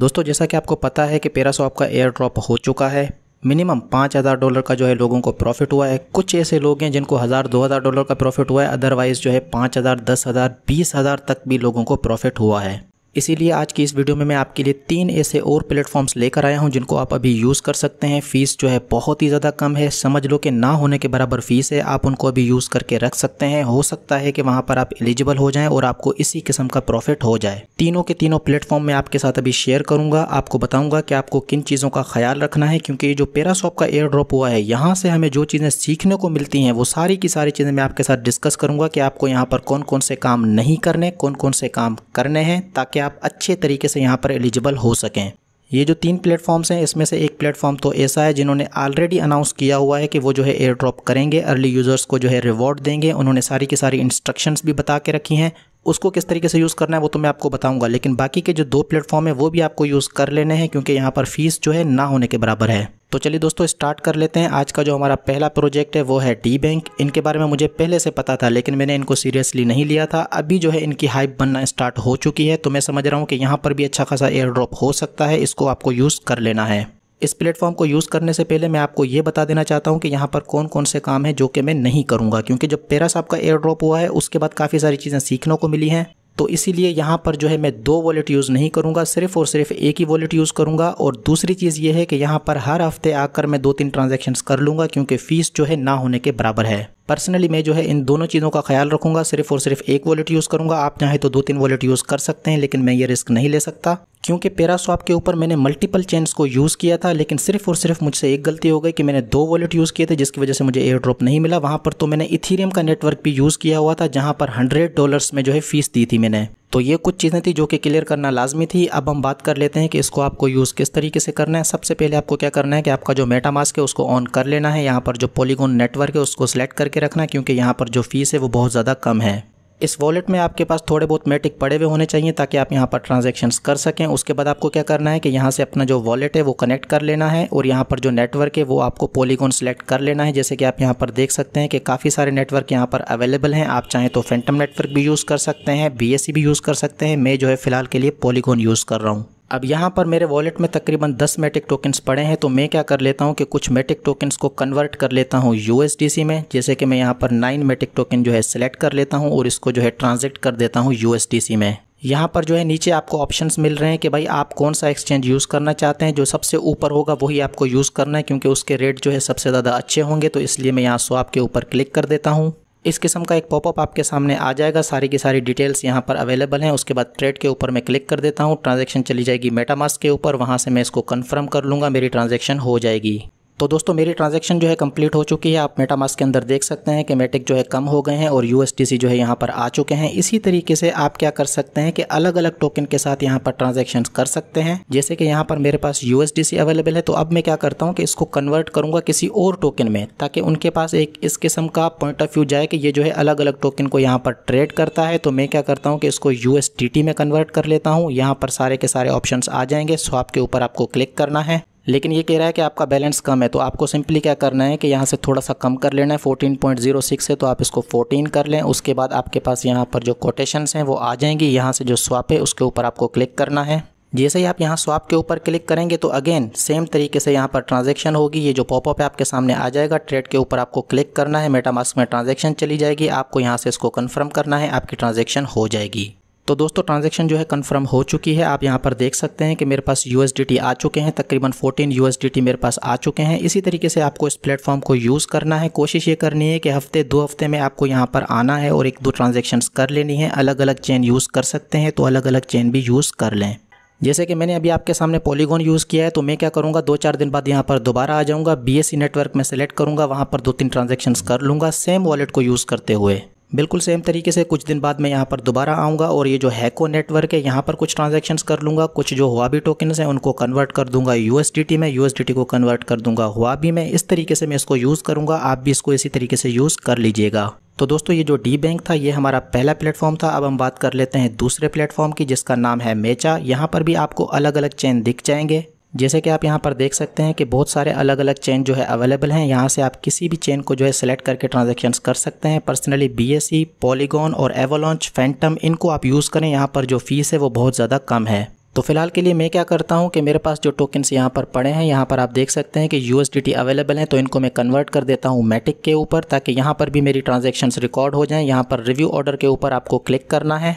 दोस्तों जैसा कि आपको पता है कि पैरास्वैप का एयर ड्रॉप हो चुका है। मिनिमम $5000 का जो है लोगों को प्रॉफिट हुआ है। कुछ ऐसे लोग हैं जिनको $1000-2000 का प्रॉफिट हुआ है, अदरवाइज़ जो है 5000, 10000, 20000 तक भी लोगों को प्रॉफिट हुआ है। इसीलिए आज की इस वीडियो में मैं आपके लिए 3 ऐसे और प्लेटफॉर्म्स लेकर आया हूं जिनको आप अभी यूज़ कर सकते हैं। फ़ीस जो है बहुत ही ज़्यादा कम है, समझ लो कि ना होने के बराबर फ़ीस है। आप उनको अभी यूज़ करके रख सकते हैं, हो सकता है कि वहां पर आप एलिजिबल हो जाएं और आपको इसी किस्म का प्रॉफिट हो जाए। तीनों के तीनों प्लेटफॉर्म में आपके साथ अभी शेयर करूँगा, आपको बताऊँगा कि आपको किन चीज़ों का ख्याल रखना है, क्योंकि ये जो पैरास्वैप का एयर ड्रॉप हुआ है यहाँ से हमें जो चीज़ें सीखने को मिलती हैं वो सारी की सारी चीज़ें मैं आपके साथ डिस्कस करूँगा कि आपको यहाँ पर कौन कौन से काम नहीं करने, कौन कौन से काम करने हैं, ताकि आप अच्छे तरीके से यहाँ पर एलिजिबल हो सकें। ये जो 3 प्लेटफॉर्म्स हैं इसमें से एक प्लेटफॉर्म तो ऐसा है जिन्होंने ऑलरेडी अनाउंस किया हुआ है कि वो जो है एयर ड्रॉप करेंगे, अर्ली यूज़र्स को जो है रिवॉर्ड देंगे। उन्होंने सारी की सारी इंस्ट्रक्शंस भी बता के रखी हैं, उसको किस तरीके से यूज़ करना है वो तो मैं आपको बताऊंगा। लेकिन बाकी के जो 2 प्लेटफॉर्म है वो भी आपको यूज़ कर लेने हैं, क्योंकि यहाँ पर फीस जो है ना होने के बराबर है। तो चलिए दोस्तों स्टार्ट कर लेते हैं। आज का जो हमारा पहला प्रोजेक्ट है वो है DBank। इनके बारे में मुझे पहले से पता था लेकिन मैंने इनको सीरियसली नहीं लिया था। अभी जो है इनकी हाइप बनना स्टार्ट हो चुकी है, तो मैं समझ रहा हूँ कि यहाँ पर भी अच्छा खासा एयर ड्रॉप हो सकता है, इसको आपको यूज़ कर लेना है। इस प्लेटफॉर्म को यूज़ करने से पहले मैं आपको ये बता देना चाहता हूँ कि यहाँ पर कौन कौन से काम है जो कि मैं नहीं करूँगा, क्योंकि जब पैरास्वैप का एयर ड्रॉप हुआ है उसके बाद काफ़ी सारी चीज़ें सीखने को मिली हैं। तो इसीलिए यहाँ पर जो है मैं 2 वॉलेट यूज़ नहीं करूँगा, सिर्फ और सिर्फ एक ही वॉलेट यूज़ करूँगा। और दूसरी चीज़ ये है कि यहाँ पर हर हफ्ते आकर मैं 2-3 ट्रांजैक्शंस कर लूँगा, क्योंकि फ़ीस जो है ना होने के बराबर है। पर्सनली मैं जो है इन दोनों चीज़ों का ख्याल रखूँगा, सिर्फ और सिर्फ एक वॉलेट यूज़ करूँगा। आप चाहें तो 2-3 वॉलेट यूज़ कर सकते हैं, लेकिन मैं ये रिस्क नहीं ले सकता, क्योंकि पैरास्वैप के ऊपर मैंने मल्टीपल चेन्स को यूज़ किया था। लेकिन सिर्फ और सिर्फ मुझसे एक गलती हो गई कि मैंने 2 वॉलेट यूज़ किए थे, जिसकी वजह से मुझे एयर ड्रॉप नहीं मिला। वहाँ पर तो मैंने इथेरियम का नेटवर्क भी यूज़ किया हुआ था, जहाँ पर $100 में जो है फ़ीस दी थी मैंने। तो ये कुछ चीज़ें थी जो कि क्लियर करना लाजमी थी। अब हम बात कर लेते हैं कि इसको आपको यूज़ किस तरीके से करना है। सबसे पहले आपको क्या करना है कि आपका जो मेटामास्क है उसको ऑन कर लेना है। यहाँ पर जो पॉलीगॉन नेटवर्क है उसको सिलेक्ट करके रखना है, क्योंकि यहाँ पर जो फ़ीस है वो बहुत ज़्यादा कम है। इस वॉलेट में आपके पास थोड़े बहुत मैटिक पड़े हुए होने चाहिए ताकि आप यहाँ पर ट्रांजैक्शंस कर सकें। उसके बाद आपको क्या करना है कि यहाँ से अपना जो वॉलेट है वो कनेक्ट कर लेना है, और यहाँ पर जो नेटवर्क है वो आपको पॉलीगॉन सेलेक्ट कर लेना है। जैसे कि आप यहाँ पर देख सकते हैं कि काफ़ी सारे नेटवर्क यहाँ पर अवेलेबल हैं। आप चाहें तो फैंटम नेटवर्क भी यूज़ कर सकते हैं, BSC भी यूज़ कर सकते हैं। मैं जो है फ़िलहाल के लिए पॉलीगॉन यूज़ कर रहा हूँ। अब यहाँ पर मेरे वॉलेट में तकरीबन 10 मैटिक टोकन्स पड़े हैं, तो मैं क्या कर लेता हूँ कि कुछ मैटिक टोकन्स को कन्वर्ट कर लेता हूँ USDC में। जैसे कि मैं यहाँ पर 9 मैटिक टोकन जो है सिलेक्ट कर लेता हूँ और इसको जो है ट्रांजैक्ट कर देता हूँ USDC में। यहाँ पर जो है नीचे आपको ऑप्शंस मिल रहे हैं कि भाई आप कौन सा एक्सचेंज यूज़ करना चाहते हैं। जो सबसे ऊपर होगा वही आपको यूज़ करना है, क्योंकि उसके रेट जो है सबसे ज़्यादा अच्छे होंगे। तो इसलिए मैं यहाँ स्वाप के ऊपर क्लिक कर देता हूँ। इस किस्म का एक पॉपअप आपके सामने आ जाएगा, सारी की सारी डिटेल्स यहाँ पर अवेलेबल हैं। उसके बाद ट्रेड के ऊपर मैं क्लिक कर देता हूँ, ट्रांजैक्शन चली जाएगी मेटामास्क के ऊपर, वहाँ से मैं इसको कंफर्म कर लूँगा, मेरी ट्रांजैक्शन हो जाएगी। तो दोस्तों मेरी ट्रांजैक्शन जो है कंप्लीट हो चुकी है। आप मेटामास्क के अंदर देख सकते हैं कि मैटिक जो है कम हो गए हैं और USDC जो है यहाँ पर आ चुके हैं। इसी तरीके से आप क्या कर सकते हैं कि अलग अलग टोकन के साथ यहाँ पर ट्रांजैक्शंस कर सकते हैं। जैसे कि यहाँ पर मेरे पास USDC अवेलेबल है, तो अब मैं क्या करता हूँ कि इसको कन्वर्ट करूँगा किसी और टोकन में, ताकि उनके पास एक इस किस्म का पॉइंट ऑफ व्यू जाए कि ये जो है अलग अलग टोकन को यहाँ पर ट्रेड करता है। तो मैं क्या करता हूँ कि इसको USDT में कन्वर्ट कर लेता हूँ। यहाँ पर सारे के सारे ऑप्शंस आ जाएंगे, स्वैप के ऊपर आपको क्लिक करना है। लेकिन ये कह रहा है कि आपका बैलेंस कम है, तो आपको सिंपली क्या करना है कि यहाँ से थोड़ा सा कम कर लेना है। 14.06 है तो आप इसको 14 कर लें। उसके बाद आपके पास यहाँ पर जो कोटेशंस हैं वो आ जाएंगी। यहाँ से जो स्वैप है उसके ऊपर आपको क्लिक करना है। जैसे ही आप यहाँ स्वैप के ऊपर क्लिक करेंगे तो अगेन सेम तरीके से यहाँ पर ट्रांजैक्शन होगी। ये जो पॉपअप है आपके सामने आ जाएगा, ट्रेड के ऊपर आपको क्लिक करना है, मेटामास्क में ट्रांजैक्शन चली जाएगी। आपको यहाँ से इसको कन्फर्म करना है, आपकी ट्रांजैक्शन हो जाएगी। तो दोस्तों ट्रांजैक्शन जो है कंफर्म हो चुकी है। आप यहाँ पर देख सकते हैं कि मेरे पास USDT आ चुके हैं, तकरीबन 14 USDT मेरे पास आ चुके हैं। इसी तरीके से आपको इस प्लेटफॉर्म को यूज़ करना है। कोशिश ये करनी है कि हफ्ते 2 हफ्ते में आपको यहाँ पर आना है और 1-2 ट्रांजैक्शंस कर लेनी है। अलग अलग चेन यूज़ कर सकते हैं तो अलग अलग चेन भी यूज़ कर लें। जैसे कि मैंने अभी आपके सामने पॉलीगॉन यूज़ किया है, तो मैं क्या करूँगा 2-4 दिन बाद यहाँ पर दोबारा आ जाऊँगा, BSC नेटवर्क में सेलेक्ट करूँगा, वहाँ पर 2-3 ट्रांजैक्शंस कर लूँगा सेम वॉलेट को यूज़ करते हुए। बिल्कुल सेम तरीके से कुछ दिन बाद मैं यहाँ पर दोबारा आऊँगा और ये जो हैको नेटवर्क है यहाँ पर कुछ ट्रांजैक्शंस कर लूँगा। कुछ जो हुआबी टोकन्स हैं उनको कन्वर्ट कर दूँगा USDT में, USDT को कन्वर्ट कर दूँगा हुआबी में। इस तरीके से मैं इसको यूज़ करूँगा, आप भी इसको इसी तरीके से यूज़ कर लीजिएगा। तो दोस्तों ये जो DBank था ये हमारा पहला प्लेटफॉर्म था। अब हम बात कर लेते हैं दूसरे प्लेटफॉर्म की, जिसका नाम है मेचा। यहाँ पर भी आपको अलग अलग चेन दिख जाएंगे। जैसे कि आप यहाँ पर देख सकते हैं कि बहुत सारे अलग अलग चेन जो है अवेलेबल हैं। यहाँ से आप किसी भी चेन को जो है सेलेक्ट करके ट्रांजैक्शंस कर सकते हैं। पर्सनली BSC, पॉलीगॉन और एवलांच, फैंटम इनको आप यूज़ करें, यहाँ पर जो फ़ीस है वो बहुत ज़्यादा कम है। तो फिलहाल के लिए मैं क्या करता हूं कि मेरे पास जो टोकन्स यहां पर पड़े हैं, यहां पर आप देख सकते हैं कि USDT अवेलेबल हैं, तो इनको मैं कन्वर्ट कर देता हूं मैटिक के ऊपर, ताकि यहां पर भी मेरी ट्रांजैक्शंस रिकॉर्ड हो जाएं। यहां पर रिव्यू ऑर्डर के ऊपर आपको क्लिक करना है।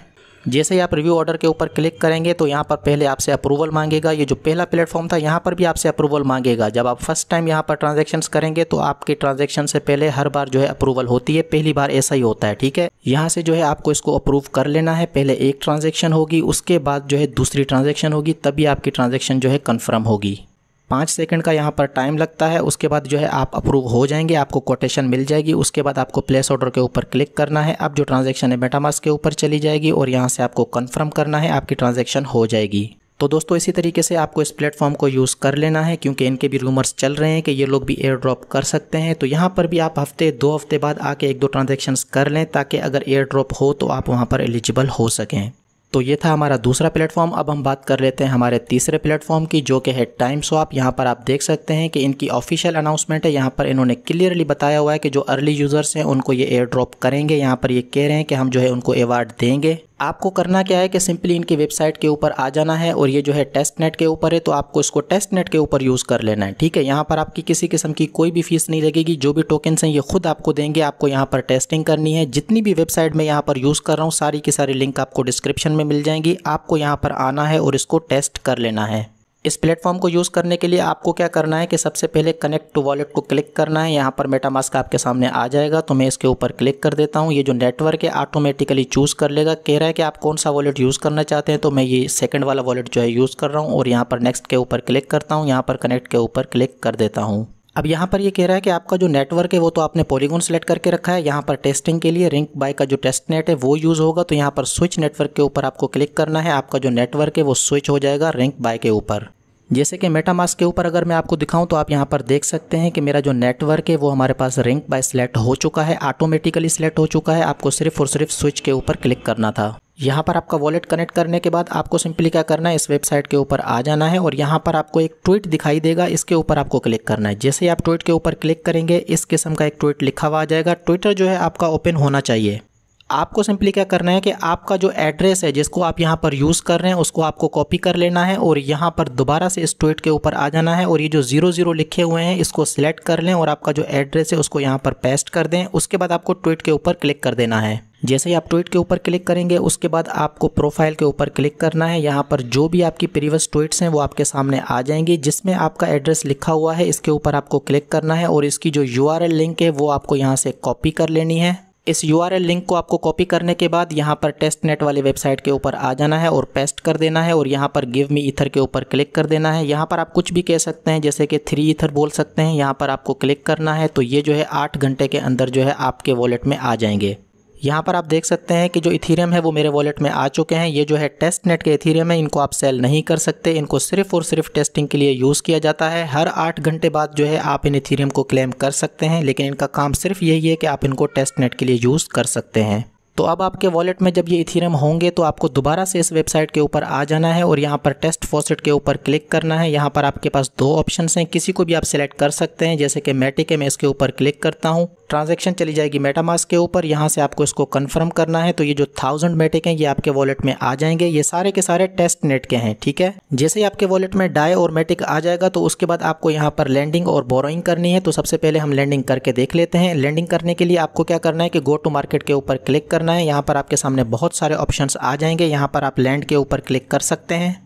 जैसे ही आप रिव्यू ऑर्डर के ऊपर क्लिक करेंगे तो यहाँ पर पहले आपसे अप्रूवल मांगेगा। ये जो पहला प्लेटफॉर्म था यहाँ पर भी आपसे अप्रूवल मांगेगा। जब आप फर्स्ट टाइम यहाँ पर ट्रांजैक्शंस करेंगे तो आपकी ट्रांजैक्शन से पहले हर बार जो है अप्रूवल होती है, पहली बार ऐसा ही होता है, ठीक है। यहाँ से जो है आपको इसको अप्रूव कर लेना है। पहले एक ट्रांजेक्शन होगी, उसके बाद जो है दूसरी ट्रांजेक्शन होगी, तभी आपकी ट्रांजेक्शन जो है कन्फर्म होगी। 5 सेकंड का यहाँ पर टाइम लगता है। उसके बाद जो है आप अप्रूव हो जाएंगे, आपको कोटेशन मिल जाएगी। उसके बाद आपको प्लेस ऑर्डर के ऊपर क्लिक करना है। अब जो ट्रांजैक्शन है मेटामास्क के ऊपर चली जाएगी और यहाँ से आपको कंफर्म करना है, आपकी ट्रांजैक्शन हो जाएगी। तो दोस्तों इसी तरीके से आपको इस प्लेटफॉर्म को यूज़ कर लेना है, क्योंकि इनके भी रूमर्स चल रहे हैं कि ये लोग भी एयर ड्रॉप कर सकते हैं। तो यहाँ पर भी आप हफ्ते 2 हफ्ते बाद आके 1-2 ट्रांजेक्शन्स कर लें, ताकि अगर एयर ड्रॉप हो तो आप वहाँ पर एलिजिबल हो सकें। तो ये था हमारा दूसरा प्लेटफॉर्म। अब हम बात कर लेते हैं हमारे तीसरे प्लेटफॉर्म की, जो कि है टाइमस्वैप। यहाँ पर आप देख सकते हैं कि इनकी ऑफिशियल अनाउंसमेंट है। यहाँ पर इन्होंने क्लियरली बताया हुआ है कि जो अर्ली यूज़र्स हैं उनको ये एयर ड्रॉप करेंगे। यहाँ पर ये कह रहे हैं कि हम जो है उनको अवार्ड देंगे। आपको करना क्या है कि सिंपली इनकी वेबसाइट के ऊपर आ जाना है, और ये जो है टेस्ट नेट के ऊपर है तो आपको इसको टेस्ट नेट के ऊपर यूज़ कर लेना है, ठीक है। यहाँ पर आपकी किसी किस्म की कोई भी फीस नहीं लगेगी। जो भी टोकन्स हैं ये खुद आपको देंगे, आपको यहाँ पर टेस्टिंग करनी है। जितनी भी वेबसाइट मैं यहाँ पर यूज़ कर रहा हूँ सारी की सारी लिंक आपको डिस्क्रिप्शन में मिल जाएंगी। आपको यहाँ पर आना है और इसको टेस्ट कर लेना है। इस प्लेटफॉर्म को यूज़ करने के लिए आपको क्या करना है कि सबसे पहले कनेक्ट टू वॉलेट को क्लिक करना है। यहाँ पर मेटामास्क आपके सामने आ जाएगा, तो मैं इसके ऊपर क्लिक कर देता हूँ। ये जो नेटवर्क है ऑटोमेटिकली चूज़ कर लेगा। कह रहा है कि आप कौन सा वॉलेट यूज़ करना चाहते हैं, तो मैं ये सेकंड वाला वॉलेट जो है यूज़ कर रहा हूँ और यहाँ पर नेक्स्ट के ऊपर क्लिक करता हूँ। यहाँ पर कनेक्ट के ऊपर क्लिक कर देता हूँ। अब यहाँ पर ये कह रहा है कि आपका जो नेटवर्क है वो तो आपने पॉलीगॉन सेलेक्ट करके रखा है। यहाँ पर टेस्टिंग के लिए रिंकबाई का जो टेस्ट नेट है वो यूज़ होगा, तो यहाँ पर स्विच नेटवर्क के ऊपर आपको क्लिक करना है। आपका जो नेटवर्क है वो स्विच हो जाएगा रिंकबाई के ऊपर। जैसे कि मेटामास्क के ऊपर अगर मैं आपको दिखाऊं तो आप यहाँ पर देख सकते हैं कि मेरा जो नेटवर्क है वो हमारे पास रिंकबाई सेलेक्ट हो चुका है, ऑटोमेटिकली सेलेक्ट हो चुका है। आपको सिर्फ और सिर्फ स्विच के ऊपर क्लिक करना था। यहाँ पर आपका वॉलेट कनेक्ट करने के बाद आपको सिंपली क्या करना है, इस वेबसाइट के ऊपर आ जाना है और यहाँ पर आपको एक ट्वीट दिखाई देगा, इसके ऊपर आपको क्लिक करना है। जैसे ही आप ट्वीट के ऊपर क्लिक करेंगे इस किस्म का एक ट्वीट लिखा हुआ आ जाएगा। ट्विटर जो है आपका ओपन होना चाहिए। आपको सिंपली क्या करना है कि आपका जो एड्रेस है जिसको आप यहाँ पर यूज़ कर रहे हैं उसको आपको कॉपी कर लेना है और यहाँ पर दोबारा से इस ट्वीट के ऊपर आ जाना है और ये जो 00 लिखे हुए हैं इसको सिलेक्ट कर लें और आपका जो एड्रेस है उसको यहाँ पर पेस्ट कर दें। उसके बाद आपको ट्वीट के ऊपर क्लिक कर देना है। जैसे ही आप ट्वीट के ऊपर क्लिक करेंगे उसके बाद आपको प्रोफाइल के ऊपर क्लिक करना है। यहाँ पर जो भी आपकी प्रीवियस ट्वीट्स हैं वो आपके सामने आ जाएंगी, जिसमें आपका एड्रेस लिखा हुआ है। इसके ऊपर आपको क्लिक करना है और इसकी जो URL लिंक है वो आपको यहाँ से कॉपी कर लेनी है। इस URL लिंक को आपको कॉपी करने के बाद यहाँ पर टेस्ट नेट वाली वेबसाइट के ऊपर आ जाना है और पेस्ट कर देना है और यहाँ पर गिव मी ईथर के ऊपर क्लिक कर देना है। यहाँ पर आप कुछ भी कह सकते हैं, जैसे कि 3 ईथर बोल सकते हैं। यहाँ पर आपको क्लिक करना है, तो ये जो है 8 घंटे के अंदर जो है आपके वॉलेट में आ जाएंगे। यहाँ पर आप देख सकते हैं कि जो इथीरियम है वो मेरे वॉलेट में आ चुके हैं। ये जो है टेस्ट नेट के इथीरियम है, इनको आप सेल नहीं कर सकते। इनको सिर्फ और सिर्फ टेस्टिंग के लिए यूज़ किया जाता है। हर 8 घंटे बाद जो है आप इन इथीरियम को क्लेम कर सकते हैं, लेकिन इनका काम सिर्फ यही है कि आप इनको टेस्ट नेट के लिए यूज़ कर सकते हैं। तो अब आपके वॉलेट में जब ये इथीरियम होंगे तो आपको दोबारा से इस वेबसाइट के ऊपर आ जाना है और यहाँ पर टेस्ट फॉसेट के ऊपर क्लिक करना है। यहाँ पर आपके पास 2 ऑप्शंस हैं, किसी को भी आप सेलेक्ट कर सकते हैं। जैसे कि मैटिक है, मैं इसके ऊपर क्लिक करता हूँ। ट्रांजैक्शन चली जाएगी मेटामास्क के ऊपर। यहाँ से आपको इसको कन्फर्म करना है, तो ये जो 1000 मैटिक हैं ये आपके वॉलेट में आ जाएंगे। ये सारे के सारे टेस्ट नेट के हैं, ठीक है। जैसे ही आपके वॉलेट में डाई और मैटिक आ जाएगा तो उसके बाद आपको यहाँ पर लैंडिंग और बोरोइंग करनी है। तो सबसे पहले हम लैंडिंग करके देख लेते हैं। लैंडिंग करने के लिए आपको क्या करना है कि गो टू मार्केट के ऊपर क्लिक करना है। यहाँ पर आपके सामने बहुत सारे ऑप्शंस आ जाएंगे। यहाँ पर आप लैंड के ऊपर क्लिक कर सकते हैं।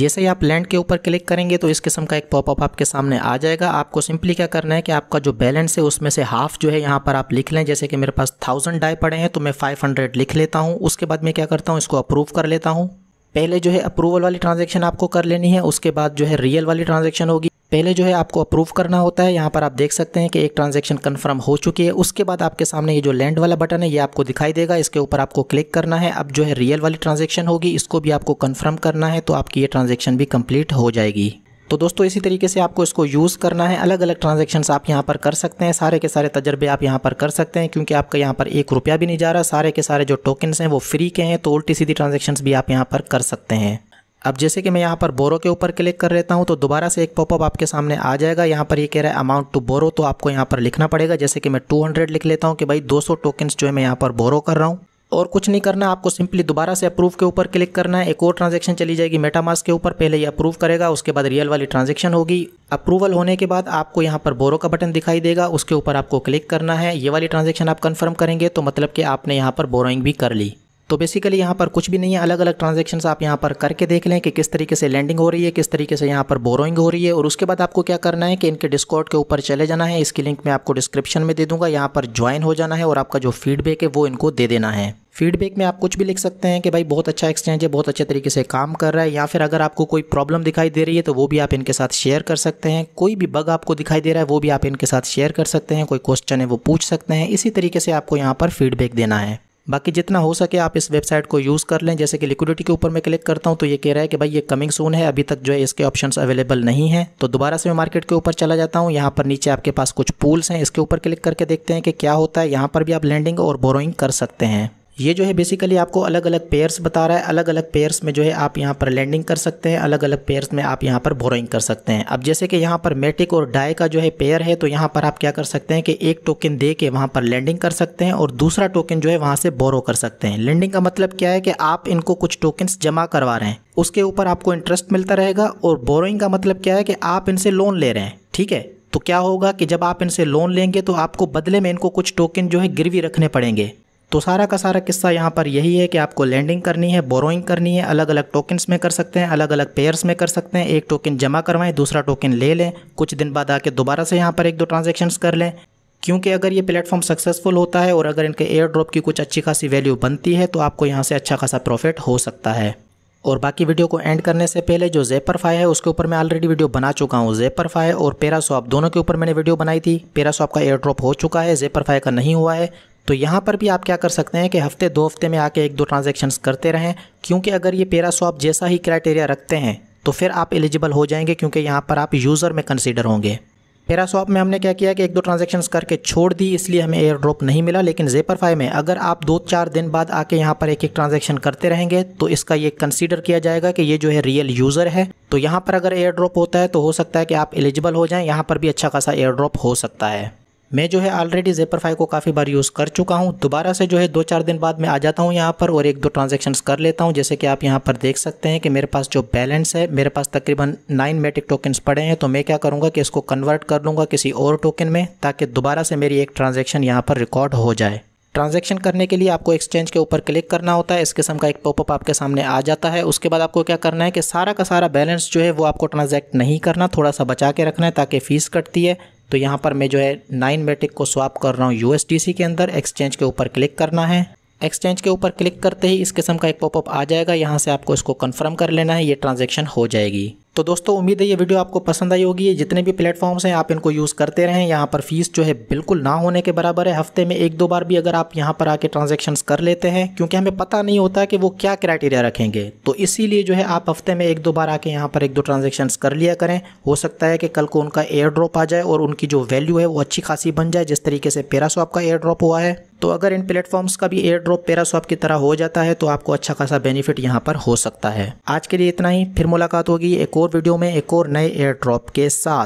जैसे ही आप लैंड के ऊपर क्लिक करेंगे तो इस किस्म का एक पॉपअप आपके सामने आ जाएगा। आपको सिंपली क्या करना है कि आपका जो बैलेंस है उसमें से हाफ जो है यहाँ पर आप लिख लें। जैसे कि मेरे पास 1000 डाई पड़े हैं तो मैं 500 लिख लेता हूँ। उसके बाद मैं क्या करता हूँ, इसको अप्रूव कर लेता हूँ। पहले जो है अप्रूवल वाली ट्रांजेक्शन आपको कर लेनी है, उसके बाद जो है रियल वाली ट्रांजेक्शन होगी। पहले जो है आपको अप्रूव करना होता है। यहाँ पर आप देख सकते हैं कि एक ट्रांजैक्शन कंफर्म हो चुकी है। उसके बाद आपके सामने ये जो लैंड वाला बटन है ये आपको दिखाई देगा, इसके ऊपर आपको क्लिक करना है। अब जो है रियल वाली ट्रांजैक्शन होगी, इसको भी आपको कंफर्म करना है, तो आपकी ये ट्रांजैक्शन भी कंप्लीट हो जाएगी। तो दोस्तों इसी तरीके से आपको इसको यूज़ करना है। अलग अलग ट्रांजैक्शंस आप यहाँ पर कर सकते हैं, सारे के सारे तजर्बे आप यहाँ पर कर सकते हैं, क्योंकि आपका यहाँ पर 1 रुपया भी नहीं जा रहा। सारे के सारे जो टोकन्स हैं वो फ्री के हैं, तो उल्टी सीधी ट्रांजैक्शंस भी आप यहाँ पर कर सकते हैं। अब जैसे कि मैं यहाँ पर बोरो के ऊपर क्लिक कर लेता हूँ तो दोबारा से एक पॉपअप आपके सामने आ जाएगा। यहाँ पर ये कह रहा है अमाउंट टू बोरो, तो आपको यहाँ पर लिखना पड़ेगा। जैसे कि मैं 200 लिख लेता हूँ कि भाई 200 टोकन्स जो है मैं यहाँ पर बोरो कर रहा हूँ। और कुछ नहीं करना, आपको सिंपली दोबारा से अप्रूव के ऊपर क्लिक करना है। एक और ट्रांजेक्शन चली जाएगी मेटामास्क के ऊपर, पहले ये अप्रूव करेगा, उसके बाद रियल वाली ट्रांजेक्शन होगी। अप्रूवल होने के बाद आपको यहाँ पर बोरो का बटन दिखाई देगा, उसके ऊपर आपको क्लिक करना है। ये वाली ट्रांजेक्शन आप कन्फर्म करेंगे तो मतलब कि आपने यहाँ पर बोरोइंग भी कर ली। तो बेसिकली यहाँ पर कुछ भी नहीं है, अलग अलग ट्रांजेक्शन्स आप यहाँ पर करके देख लें कि किस तरीके से लैंडिंग हो रही है, किस तरीके से यहाँ पर बोरोइंग हो रही है। और उसके बाद आपको क्या करना है कि इनके डिस्कॉर्ड के ऊपर चले जाना है, इसकी लिंक मैं आपको डिस्क्रिप्शन में दे दूंगा। यहाँ पर ज्वाइन हो जाना है और आपका जो फीडबैक है वो इनको दे देना है। फीडबैक में आप कुछ भी लिख सकते हैं कि भाई बहुत अच्छा एक्सचेंज है, बहुत अच्छे तरीके से काम कर रहा है, या फिर अगर आपको कोई प्रॉब्लम दिखाई दे रही है तो वो भी आप इनके साथ शेयर कर सकते हैं। कोई भी बग आपको दिखाई दे रहा है वो भी आप इनके साथ शेयर कर सकते हैं, कोई क्वेश्चन है वो पूछ सकते हैं। इसी तरीके से आपको यहाँ पर फीडबैक देना है। बाकी जितना हो सके आप इस वेबसाइट को यूज़ कर लें। जैसे कि लिक्विडिटी के ऊपर मैं क्लिक करता हूं तो ये कह रहा है कि भाई ये कमिंग सून है, अभी तक जो है इसके ऑप्शंस अवेलेबल नहीं है। तो दोबारा से मैं मार्केट के ऊपर चला जाता हूं, यहां पर नीचे आपके पास कुछ पूल्स हैं, इसके ऊपर क्लिक करके देखते हैं कि क्या होता है। यहाँ पर भी आप लैंडिंग और बोरोइंग कर सकते हैं। ये जो है बेसिकली आपको अलग अलग पेयर्स बता रहा है, अलग अलग पेयर्स में जो है आप यहाँ पर लैंडिंग कर सकते हैं, अलग अलग पेयर्स में आप यहाँ पर बोरोइंग कर सकते हैं। अब जैसे कि यहाँ पर मैटिक और डाई का जो है पेयर है, तो यहाँ पर आप क्या कर सकते हैं कि एक टोकन दे के वहाँ पर लैंडिंग कर सकते हैं और दूसरा टोकन जो है वहाँ से बोरो कर सकते हैं। लैंडिंग का मतलब क्या है कि आप इनको कुछ टोकन्स जमा करवा रहे हैं, उसके ऊपर आपको इंटरेस्ट मिलता रहेगा। और बोरोइंग का मतलब क्या है कि आप इनसे लोन ले रहे हैं, ठीक है। तो क्या होगा कि जब आप इनसे लोन लेंगे तो आपको बदले में इनको कुछ टोकन जो है गिरवी रखने पड़ेंगे। तो सारा का सारा किस्सा यहाँ पर यही है कि आपको लैंडिंग करनी है, बोरोइंग करनी है, अलग अलग टोकन्स में कर सकते हैं, अलग अलग पेयर्स में कर सकते हैं। एक टोकन जमा करवाएं, दूसरा टोकन ले लें, कुछ दिन बाद आके दोबारा से यहाँ पर एक दो ट्रांजैक्शंस कर लें। क्योंकि अगर ये प्लेटफॉर्म सक्सेसफुल होता है और अगर इनके एयर ड्रॉप की कुछ अच्छी खासी वैल्यू बनती है तो आपको यहाँ से अच्छा खासा प्रॉफिट हो सकता है। और बाकी वीडियो को एंड करने से पहले जो Zapper.fi है उसके ऊपर मैं ऑलरेडी वीडियो बना चुका हूँ। Zapper.fi और ParaSwap दोनों के ऊपर मैंने वीडियो बनाई थी। ParaSwap का एयर ड्रॉप हो चुका है, Zapper.fi का नहीं हुआ है। तो यहाँ पर भी आप क्या कर सकते हैं कि हफ्ते दो हफ्ते में आके एक दो ट्रांजैक्शंस करते रहें, क्योंकि अगर ये ParaSwap जैसा ही क्राइटेरिया रखते हैं तो फिर आप एलिजिबल हो जाएंगे, क्योंकि यहाँ पर आप यूज़र में कंसीडर होंगे। ParaSwap में हमने क्या किया कि एक दो ट्रांजैक्शंस करके छोड़ दी, इसलिए हमें एयर ड्रॉप नहीं मिला। लेकिन Zapper.fi में अगर आप दो चार दिन बाद आके यहाँ पर एक एक ट्रांजैक्शन करते रहेंगे तो इसका ये कंसीडर किया जाएगा कि ये जो है रियल यूज़र है। तो यहाँ पर अगर एयर ड्रॉप होता है तो हो सकता है कि आप एलिजिबल हो जाएँ, यहाँ पर भी अच्छा खासा एयर ड्रॉप हो सकता है। मैं जो है ऑलरेडी Zapper.fi को काफ़ी बार यूज़ कर चुका हूँ। दोबारा से जो है दो चार दिन बाद मैं आ जाता हूँ यहाँ पर और एक दो ट्रांजैक्शंस कर लेता हूँ। जैसे कि आप यहाँ पर देख सकते हैं कि मेरे पास जो बैलेंस है, मेरे पास तकरीबन 9 मैटिक टोकन्स पड़े हैं। तो मैं क्या करूँगा कि इसको कन्वर्ट कर लूँगा किसी और टोकन में, ताकि दोबारा से मेरी एक ट्रांजेक्शन यहाँ पर रिकॉर्ड हो जाए। ट्रांजैक्शन करने के लिए आपको एक्सचेंज के ऊपर क्लिक करना होता है। इस किस्म का एक पॉपअप आपके सामने आ जाता है। उसके बाद आपको क्या करना है कि सारा का सारा बैलेंस जो है वो आपको ट्रांजैक्ट नहीं करना, थोड़ा सा बचा के रखना है ताकि फीस कटती है। तो यहाँ पर मैं जो है 9 मैटिक को स्वाप कर रहा हूँ USDC के अंदर। एक्सचेंज के ऊपर क्लिक करना है। एक्सचेंज के ऊपर क्लिक करते ही इस किस्म का एक पॉपअप आ जाएगा, यहाँ से आपको इसको कंफर्म कर लेना है, ये ट्रांजैक्शन हो जाएगी। तो दोस्तों उम्मीद है ये वीडियो आपको पसंद आई होगी। जितने भी प्लेटफॉर्म्स हैं आप इनको यूज़ करते रहें। यहाँ पर फीस जो है बिल्कुल ना होने के बराबर है। हफ्ते में एक दो बार भी अगर आप यहाँ पर आके ट्रांजैक्शंस कर लेते हैं, क्योंकि हमें पता नहीं होता कि वो क्या क्राइटेरिया रखेंगे, तो इसीलिए जो है आप हफ्ते में एक दो बार आके यहाँ पर एक दो ट्रांजैक्शंस कर लिया करें। हो सकता है कि कल को उनका एयर ड्रॉप आ जाए और उनकी जो वैल्यू है वो अच्छी खासी बन जाए, जिस तरीके से ParaSwap का एयर ड्रॉप हुआ है। तो अगर इन प्लेटफॉर्म्स का भी एयर ड्रॉप ParaSwap की तरह हो जाता है तो आपको अच्छा खासा बेनिफिट यहाँ पर हो सकता है। आज के लिए इतना ही, फिर मुलाकात होगी एक और वीडियो में एक और नए एयर ड्रॉप के साथ।